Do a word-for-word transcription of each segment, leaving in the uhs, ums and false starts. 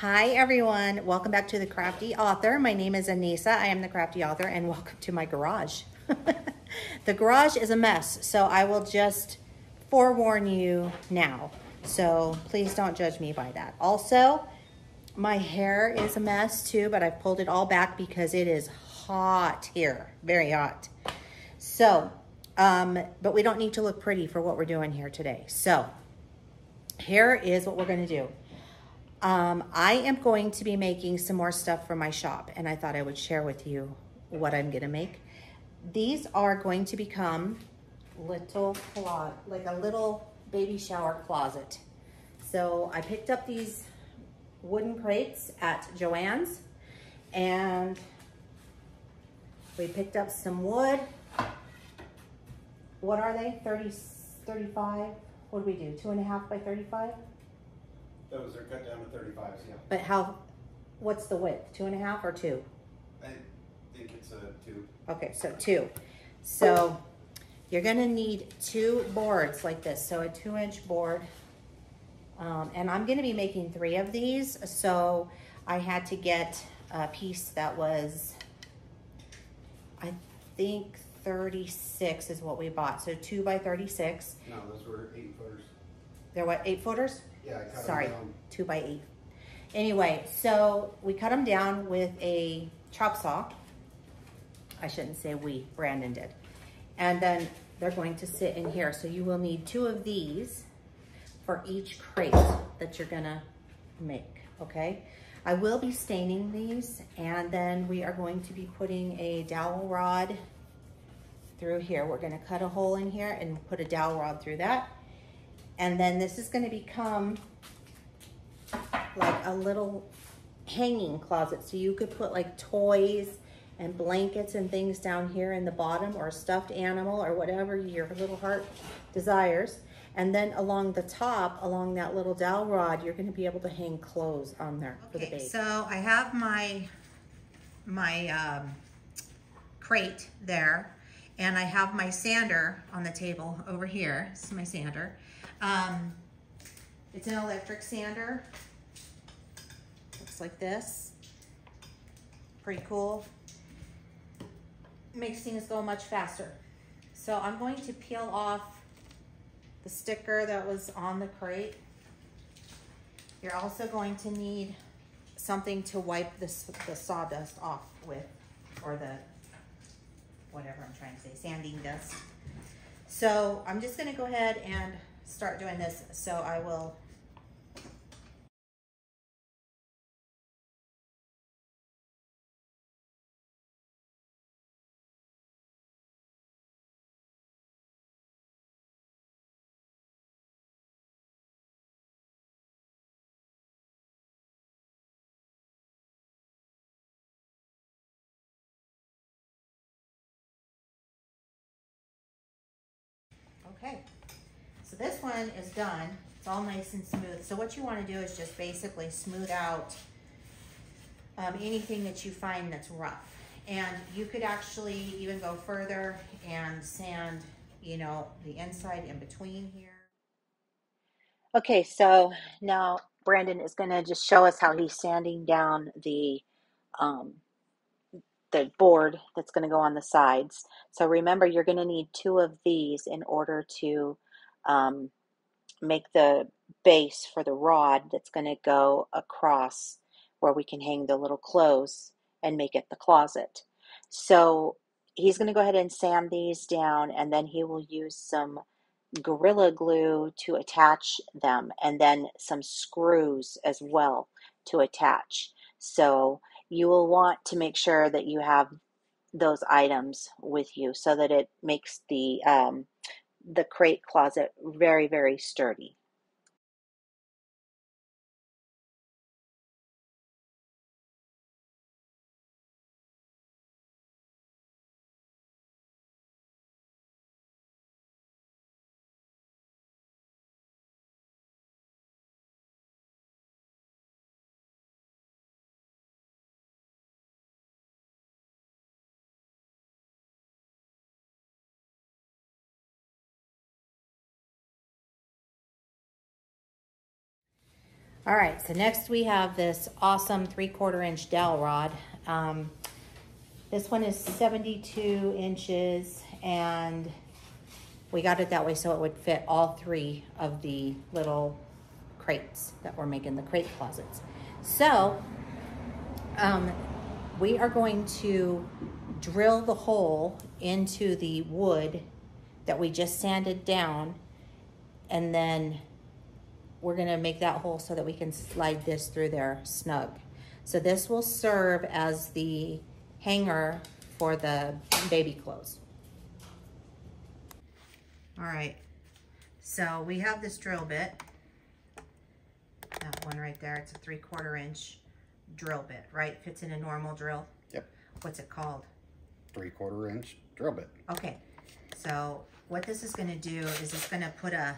Hi everyone, welcome back to The Crafty Author. My name is Anissa, I am The Crafty Author, and welcome to my garage. The garage is a mess, so I will just forewarn you now. So please don't judge me by that. Also, my hair is a mess too, but I pulled it all back because it is hot here, very hot. So, um, but we don't need to look pretty for what we're doing here today. So here is what we're gonna do. Um, I am going to be making some more stuff for my shop, and I thought I would share with you what I'm gonna make. These are going to become little like a little baby shower closet. So I picked up these wooden crates at Joann's, and we picked up some wood. What are they? thirty, thirty-five? What do we do? Two and a half by thirty-five? Those are cut down to thirty-fives, yeah. But how, what's the width? Two and a half or two? I think it's a two. Okay, so two. So you're gonna need two boards like this. So a two inch board. Um, and I'm gonna be making three of these. So I had to get a piece that was, I think thirty-six is what we bought. So two by thirty-six. No, those were eight footers. They're what, eight footers? Yeah, I cut Sorry, them down. two by eight. Anyway, so we cut them down with a chop saw. I shouldn't say we, Brandon did. And then they're going to sit in here. So you will need two of these for each crate that you're gonna make, okay? I will be staining these, and then we are going to be putting a dowel rod through here. We're gonna cut a hole in here and put a dowel rod through that. And then this is gonna become like a little hanging closet. So you could put like toys and blankets and things down here in the bottom, or a stuffed animal, or whatever your little heart desires. And then along the top, along that little dowel rod, you're gonna be able to hang clothes on there for the baby. So I have my, my um, crate there, and I have my sander on the table over here. This is my sander. Um, it's an electric sander. Looks like this. Pretty cool. Makes things go much faster. So I'm going to peel off the sticker that was on the crate. You're also going to need something to wipe this, the sawdust off with, or the, whatever I'm trying to say, sanding dust. So I'm just gonna go ahead and start doing this, so I will. Okay, so this one is done. It's all nice and smooth. So what you want to do is just basically smooth out um, anything that you find that's rough. And you could actually even go further and sand, you know, the inside in between here. Okay, so now Brandon is going to just show us how he's sanding down the um, the board that's going to go on the sides. So remember, you're going to need two of these in order to um, make the base for the rod that's going to go across where we can hang the little clothes and make it the closet. So he's going to go ahead and sand these down, and then he will use some Gorilla glue to attach them, and then some screws as well to attach. So you will want to make sure that you have those items with you so that it makes the, um, the crate closet very, very sturdy. All right, so next we have this awesome three-quarter inch dowel rod. Um, this one is seventy-two inches, and we got it that way so it would fit all three of the little crates that we're making, the crate closets. So um, we are going to drill the hole into the wood that we just sanded down, and then we're gonna make that hole so that we can slide this through there snug. So this will serve as the hanger for the baby clothes. All right, so we have this drill bit, that one right there, it's a three quarter inch drill bit, right? Fits in a normal drill? Yep. What's it called? Three quarter inch drill bit. Okay, so what this is gonna do is it's gonna put a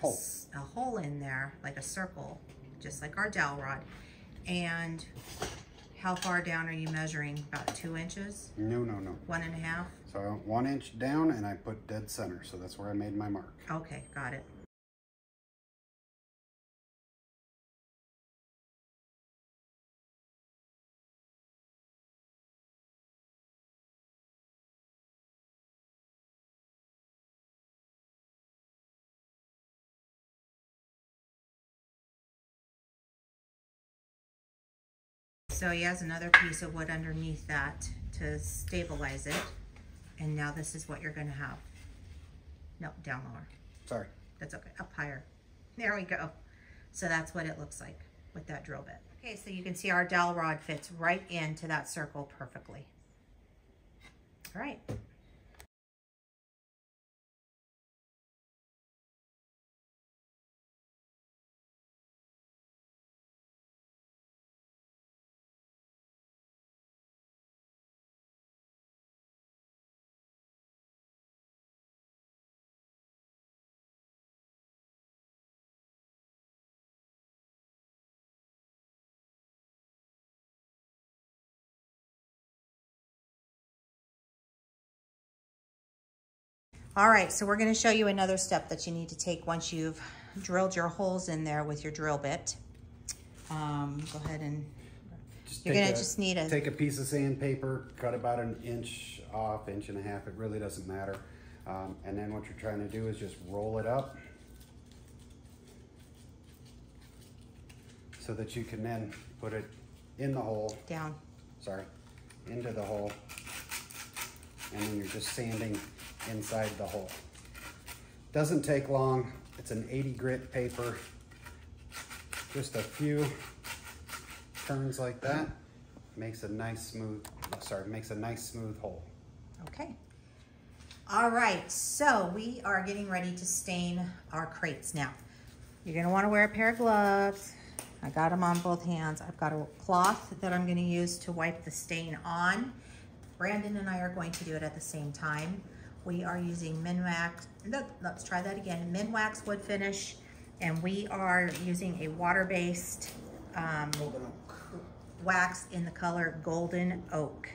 hole. a hole in there, like a circle, just like our dowel rod. And how far down are you measuring? About two inches? No, no, no. One and a half? So one inch down, and I put dead center. So that's where I made my mark. Okay, got it. So he has another piece of wood underneath that to stabilize it. And now this is what you're gonna have. No, down lower. Sorry. That's okay, up higher. There we go. So that's what it looks like with that drill bit. Okay, so you can see our dowel rod fits right into that circle perfectly. All right. All right, so we're gonna show you another step that you need to take once you've drilled your holes in there with your drill bit. Um, go ahead and, just you're gonna a, just need a- Take a piece of sandpaper, cut about an inch off, inch and a half, it really doesn't matter. Um, and then what you're trying to do is just roll it up so that you can then put it in the hole. Down. Sorry, into the hole. And then you're just sanding inside the hole. Doesn't take long. It's an eighty grit paper. Just a few turns like that makes a nice smooth, sorry, makes a nice smooth hole. Okay. All right, so we are getting ready to stain our crates now. You're gonna wanna wear a pair of gloves. I got them on both hands. I've got a cloth that I'm gonna use to wipe the stain on. Brandon and I are going to do it at the same time. We are using Minwax, let's try that again, Minwax wood finish, and we are using a water-based um, wax in the color Golden Oak.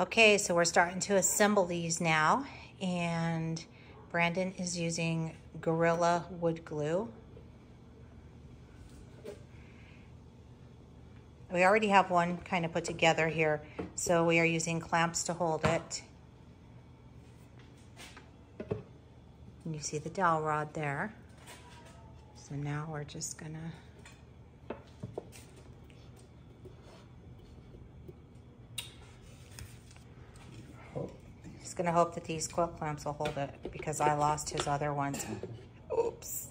Okay, so we're starting to assemble these now, and Brandon is using Gorilla wood glue. We already have one kind of put together here, so we are using clamps to hold it. And you see the dowel rod there. So now we're just gonna gonna hope that these quilt clamps will hold it because I lost his other ones. Oops.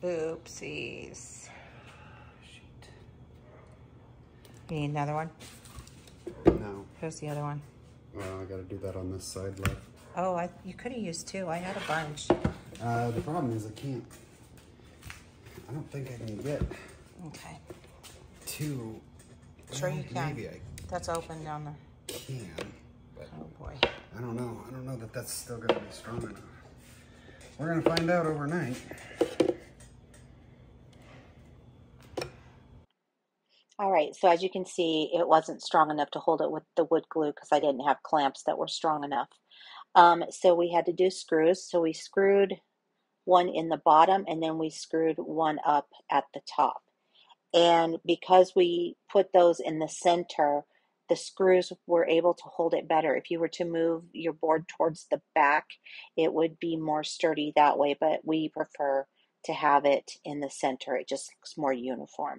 Oopsies. Shoot. You need another one? No. Where's the other one? Well, I gotta do that on this side left. Oh, I, you could have used two. I had a bunch. Uh, the problem is I can't, I don't think I can get okay. two. Sure you can. Maybe I That's open down there. Can. But oh boy. I don't know. I don't know that that's still going to be strong enough. We're going to find out overnight. All right, so as you can see, it wasn't strong enough to hold it with the wood glue because I didn't have clamps that were strong enough. Um, so we had to do screws. So we screwed one in the bottom, and then we screwed one up at the top. And because we put those in the center, the screws were able to hold it better. If you were to move your board towards the back, it would be more sturdy that way, but we prefer to have it in the center. It just looks more uniform.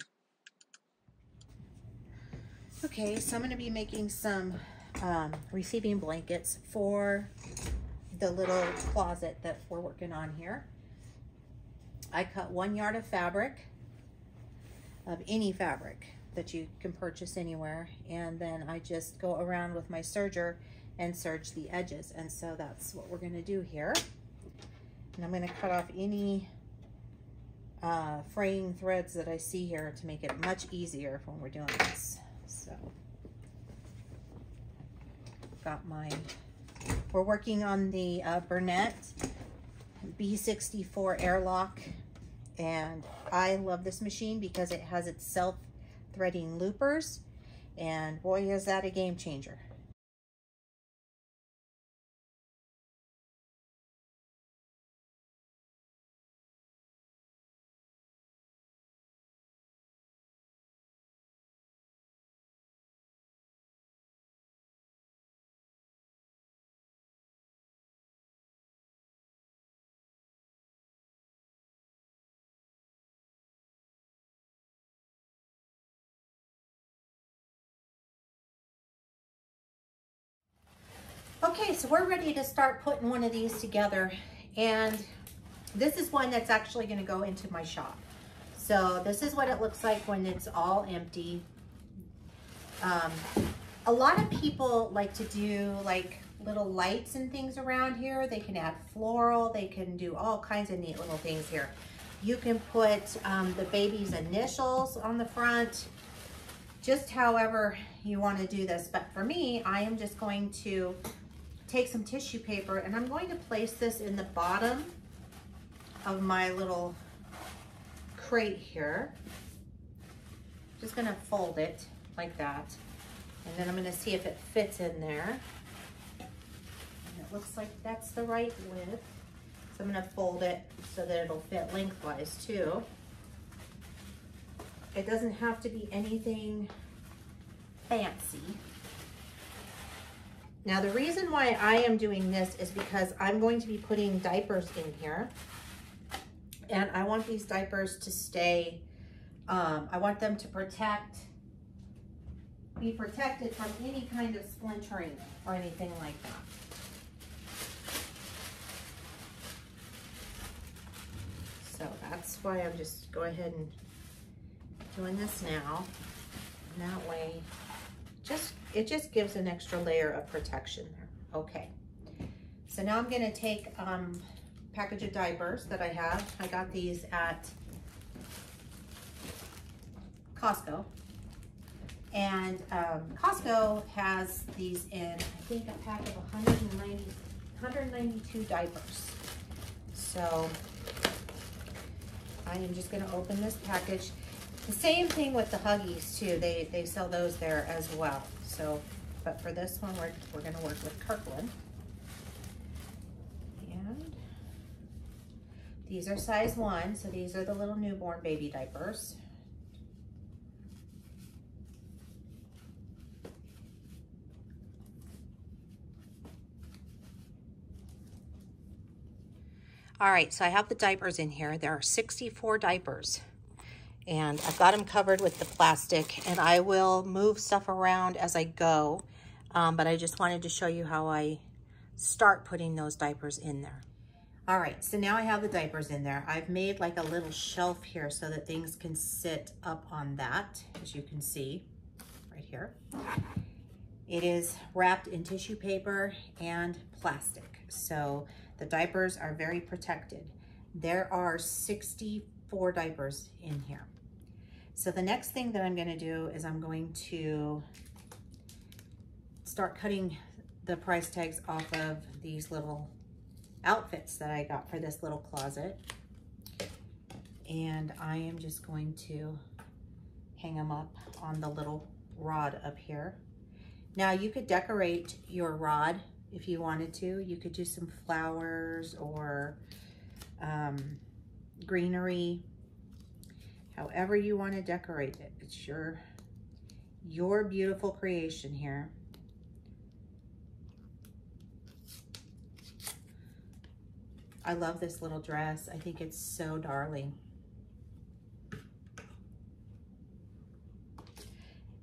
Okay, so I'm going to be making some um, receiving blankets for the little closet that we're working on here. I cut one yard of fabric, of any fabric that you can purchase anywhere, and then I just go around with my serger and serge the edges, and so that's what we're going to do here. And I'm going to cut off any uh, fraying threads that I see here to make it much easier when we're doing this. So, got my, we're working on the uh, Bernette B sixty-four airlock, and I love this machine because it has its self-threading loopers, and boy, is that a game changer. Okay, so we're ready to start putting one of these together, and this is one that's actually going to go into my shop. So this is what it looks like when it's all empty. Um, a lot of people like to do like little lights and things around here. They can add floral, they can do all kinds of neat little things here. You can put um, the baby's initials on the front, just however you want to do this. But for me, I am just going to take some tissue paper, and I'm going to place this in the bottom of my little crate here. Just gonna fold it like that, and then I'm gonna see if it fits in there. And it looks like that's the right width. So I'm gonna fold it so that it'll fit lengthwise too. It doesn't have to be anything fancy. Now, the reason why I am doing this is because I'm going to be putting diapers in here, and I want these diapers to stay, um, I want them to protect, be protected from any kind of splintering or anything like that. So that's why I'm just go ahead and doing this now, and that way just it just gives an extra layer of protection there. Okay, so now I'm gonna take um, a package of diapers that I have. I got these at Costco. And um, Costco has these in, I think, a pack of one hundred ninety, one hundred ninety-two diapers. So I am just gonna open this package. The same thing with the Huggies too. They, they sell those there as well. So, but for this one, we're, we're gonna work with Kirkland. And these are size one. So these are the little newborn baby diapers. All right, so I have the diapers in here. There are sixty-four diapers. And I've got them covered with the plastic, and I will move stuff around as I go, um, but I just wanted to show you how I start putting those diapers in there. All right, so now I have the diapers in there. I've made like a little shelf here so that things can sit up on that, as you can see right here. It is wrapped in tissue paper and plastic, so the diapers are very protected. There are sixty-four diapers in here. So the next thing that I'm going to do is I'm going to start cutting the price tags off of these little outfits that I got for this little closet. And I am just going to hang them up on the little rod up here. Now you could decorate your rod if you wanted to. You could do some flowers or um, greenery, however you want to decorate it. It's your, your beautiful creation here. I love this little dress. I think it's so darling.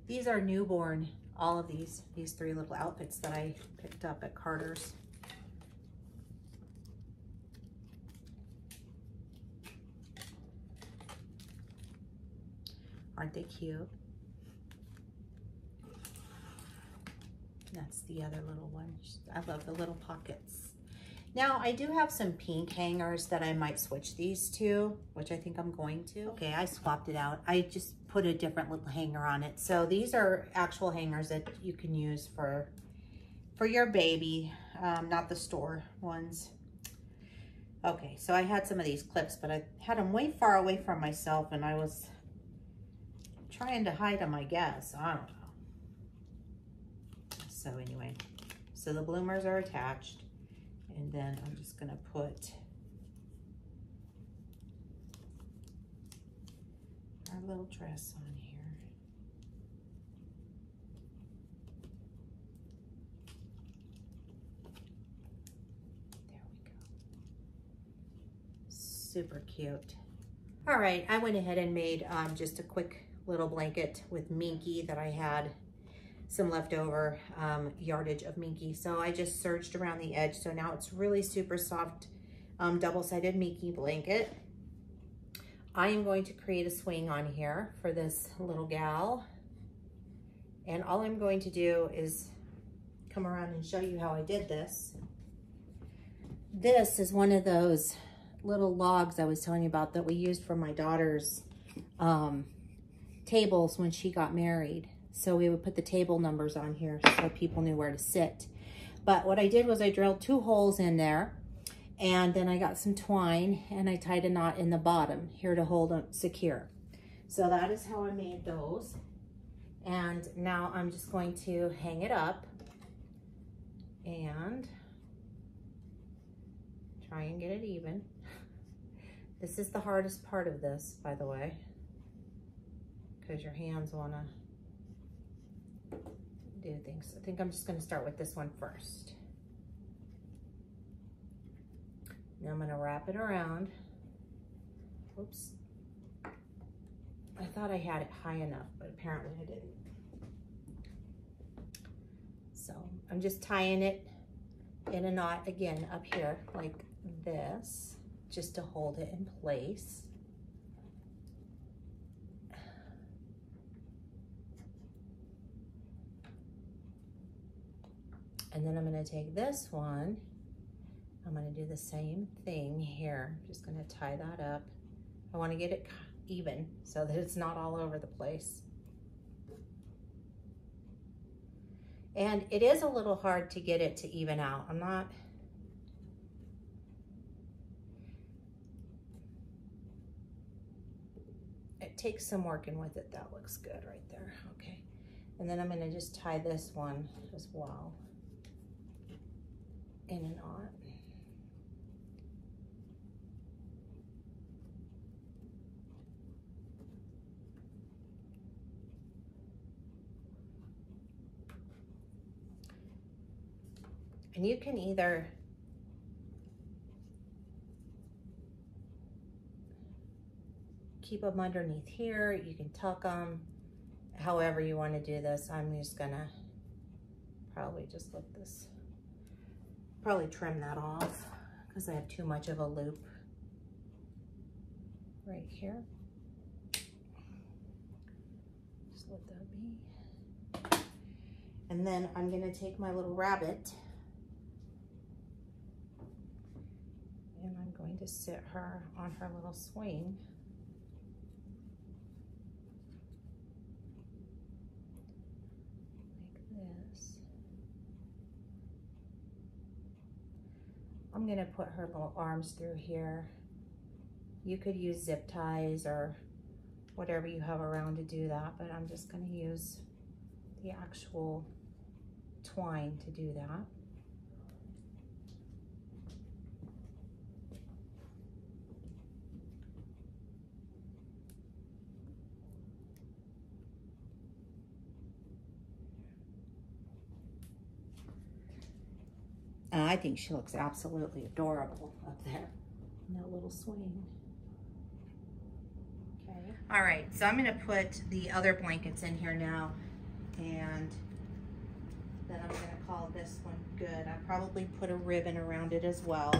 These are newborn, all of these, these three little outfits that I picked up at Carter's. Aren't they cute? That's the other little one. I love the little pockets. Now, I do have some pink hangers that I might switch these to, which I think I'm going to. Okay, I swapped it out. I just put a different little hanger on it. So these are actual hangers that you can use for, for your baby, um, not the store ones. Okay, so I had some of these clips, but I had them way far away from myself, and I was trying to hide them, I guess. I don't know. So anyway, so the bloomers are attached. And then I'm just gonna put our little dress on here. There we go. Super cute. All right, I went ahead and made um, just a quick little blanket with Minky that I had. Some leftover um, yardage of Minky. So I just serged around the edge. So now it's really super soft, um, double-sided Minky blanket. I am going to create a swing on here for this little gal. And all I'm going to do is come around and show you how I did this. This is one of those little logs I was telling you about that we used for my daughter's um, tables when she got married. So we would put the table numbers on here so people knew where to sit. But what I did was I drilled two holes in there, and then I got some twine and I tied a knot in the bottom here to hold them secure. So that is how I made those. And now I'm just going to hang it up and try and get it even. This is the hardest part of this, by the way, because your hands want to do things. I think I'm just going to start with this one first. Now I'm going to wrap it around. Oops. I thought I had it high enough, but apparently I didn't. So I'm just tying it in a knot again up here like this, just to hold it in place. And then I'm gonna take this one, I'm gonna do the same thing here. I'm just gonna tie that up. I wanna get it even so that it's not all over the place. And it is a little hard to get it to even out. I'm not, it takes some working with it. That looks good right there, okay. And then I'm gonna just tie this one as well. In and on. And you can either keep them underneath here, you can tuck them, however you want to do this. I'm just gonna probably just let this probably trim that off because I have too much of a loop right here. Just let that be. And then I'm going to take my little rabbit and I'm going to sit her on her little swing. I'm gonna put her little arms through here. You could use zip ties or whatever you have around to do that, but I'm just gonna use the actual twine to do that. And I think she looks absolutely adorable up there in that little swing. Okay. All right, so I'm gonna put the other blankets in here now, and then I'm gonna call this one good. I probably put a ribbon around it as well.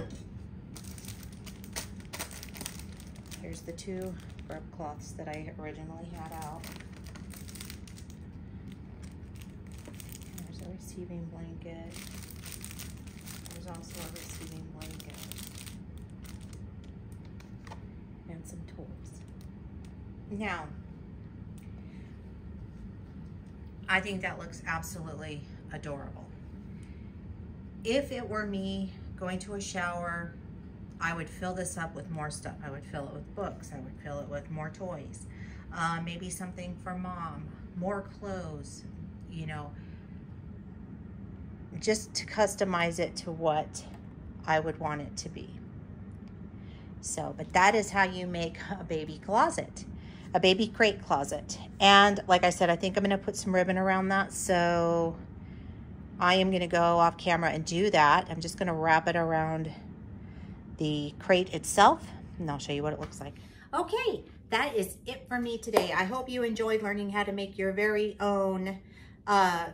Here's the two grub cloths that I originally had out. There's a receiving blanket. There's also a receiving blanket and some tools. Now, I think that looks absolutely adorable. If it were me going to a shower, I would fill this up with more stuff. I would fill it with books. I would fill it with more toys. Uh, maybe something for mom, more clothes, you know, just to customize it to what I would want it to be. So, but that is how you make a baby closet, a baby crate closet. And like I said, I think I'm gonna put some ribbon around that. So I am gonna go off camera and do that. I'm just gonna wrap it around the crate itself, and I'll show you what it looks like. Okay, that is it for me today. I hope you enjoyed learning how to make your very own uh,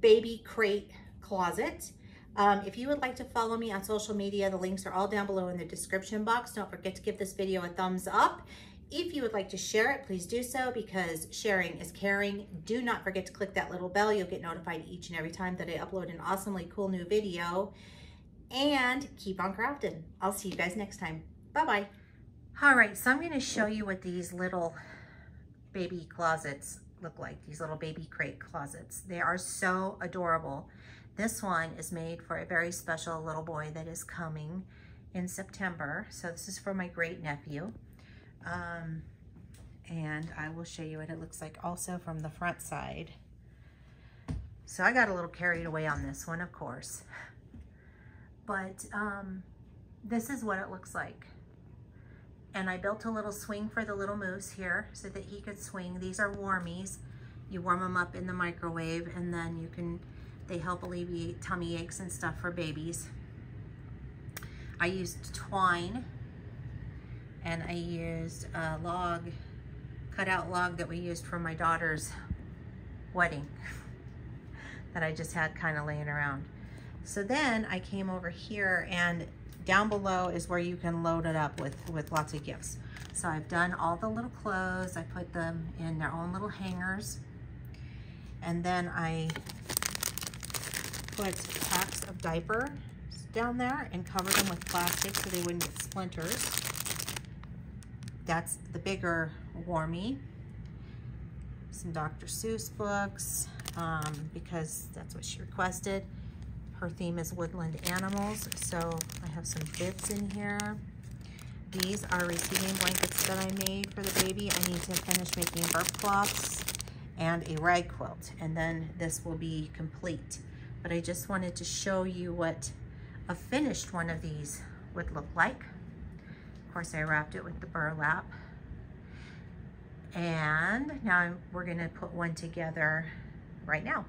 baby crate closet. Um, if you would like to follow me on social media, the links are all down below in the description box. Don't forget to give this video a thumbs up. If you would like to share it, please do so, because sharing is caring. Do not forget to click that little bell. You'll get notified each and every time that I upload an awesomely cool new video. And keep on crafting. I'll see you guys next time. Bye-bye. All right, so I'm going to show you what these little baby closets look like, these little baby crate closets. They are so adorable. This one is made for a very special little boy that is coming in September. So this is for my great nephew. Um, and I will show you what it looks like also from the front side. So I got a little carried away on this one, of course. But um, this is what it looks like. And I built a little swing for the little moose here so that he could swing. These are warmies. You warm them up in the microwave, and then you can... They help alleviate tummy aches and stuff for babies. I used twine, and I used a log, cutout log that we used for my daughter's wedding that I just had kind of laying around. So then I came over here, and down below is where you can load it up with, with lots of gifts. So I've done all the little clothes. I put them in their own little hangers. And then I put packs of diapers down there and cover them with plastic so they wouldn't get splinters. That's the bigger warmie. Some Doctor Seuss books, um, because that's what she requested. Her theme is woodland animals, so I have some bibs in here. These are receiving blankets that I made for the baby. I need to finish making burp cloths and a rag quilt, and then this will be complete. But I just wanted to show you what a finished one of these would look like. Of course, I wrapped it with the burlap. And now I'm, we're gonna put one together right now.